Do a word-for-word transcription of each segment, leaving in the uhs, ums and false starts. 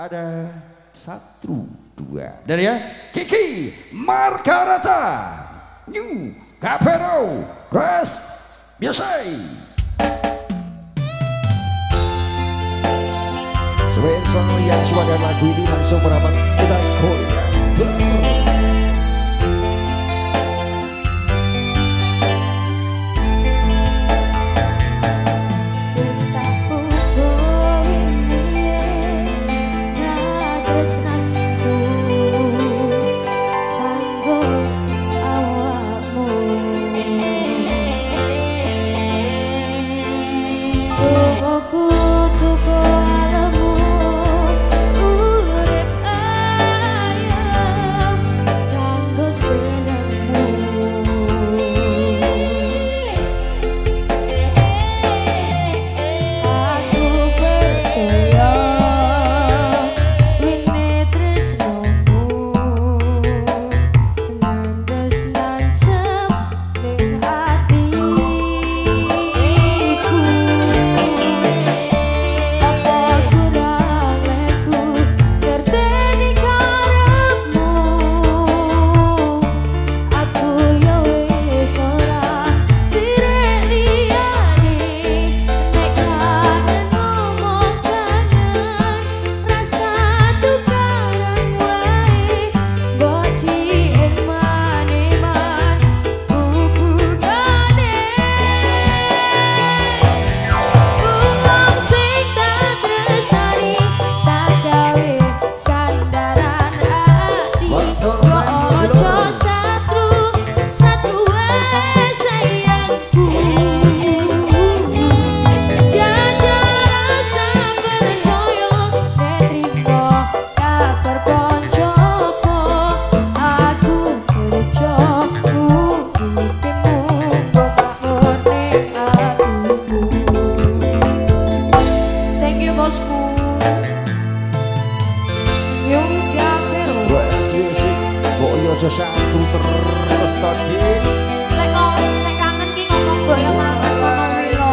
Ada satu, dua. Dari ya, Kiki Margaret, New Gapero Music. Sebentar yang suara lagu ini langsung merapat kita koyak. Satu terus tadi lekong lekangan ki ngomong boyo mawon ngomong wilo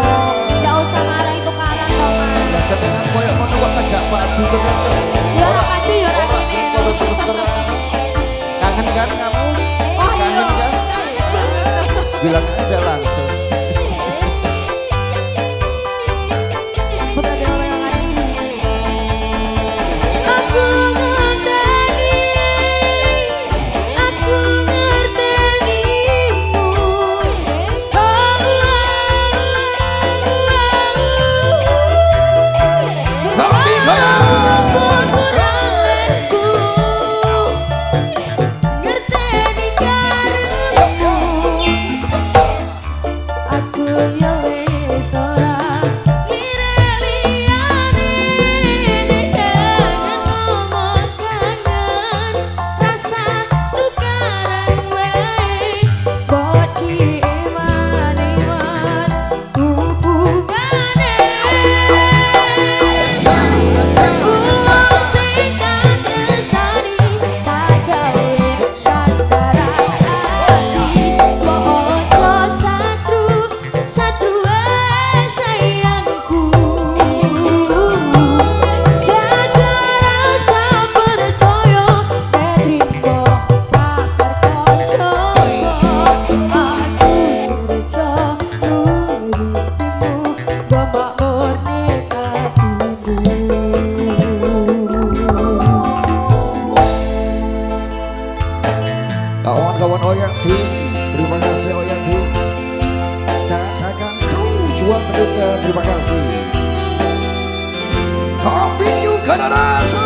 ndak usah marah itu karan to mas ndak seneng koyo ngono kok kejak padu terus yo ora pasti yo ora kene terus terus kangen kan kamu oh iya bilang aja langsung kawan-kawan Oyak Dwi, terima kasih Oyak Dwi. Kakakku jual terima terima kasih. Kopi juga ada rasa.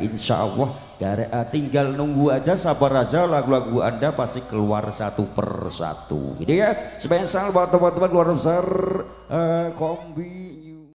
insya Allah tinggal nunggu aja, sabar aja, lagu-lagu Anda pasti keluar satu persatu gitu ya. Spesial buat teman-teman luar besar uh, Kombi.